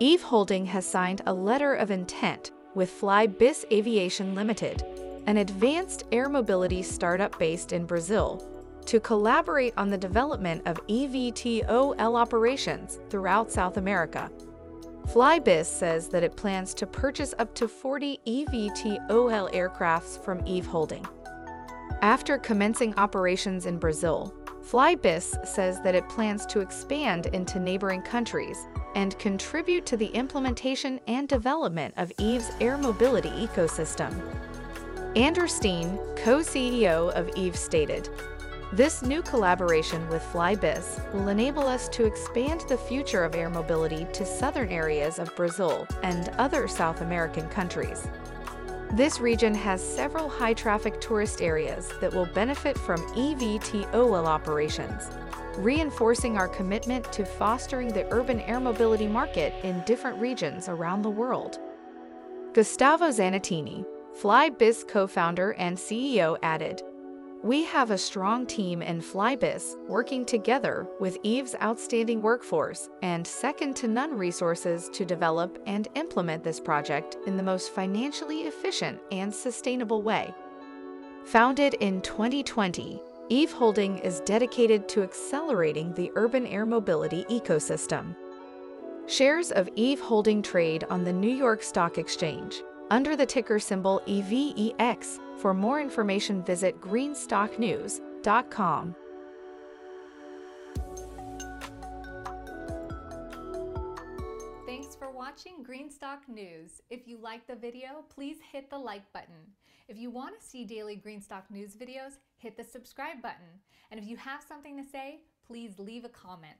Eve Holding has signed a letter of intent with FlyBIS Aviation Limited, an advanced air mobility startup based in Brazil, to collaborate on the development of eVTOL operations throughout South America. FlyBIS says that it plans to purchase up to 40 eVTOL aircrafts from Eve Holding. After commencing operations in Brazil, FlyBIS says that it plans to expand into neighboring countries and contribute to the implementation and development of Eve's air mobility ecosystem. Andre Stein, co-CEO of Eve, stated, "This new collaboration with FlyBIS will enable us to expand the future of air mobility to southern areas of Brazil and other South American countries. This region has several high-traffic tourist areas that will benefit from eVTOL operations, reinforcing our commitment to fostering the urban air mobility market in different regions around the world." Gustavo Zanettini, FlyBIS co-founder and CEO, added, "We have a strong team in FlyBIS working together with Eve's outstanding workforce and second-to-none resources to develop and implement this project in the most financially efficient and sustainable way." Founded in 2020, Eve Holding is dedicated to accelerating the urban air mobility ecosystem. Shares of Eve Holding trade on the New York Stock Exchange under the ticker symbol EVEX. For more information, visit greenstocknews.com. Thanks for watching Green Stock News. If you like the video, please hit the like button. If you want to see daily Green Stock News videos, hit the subscribe button. And if you have something to say, please leave a comment.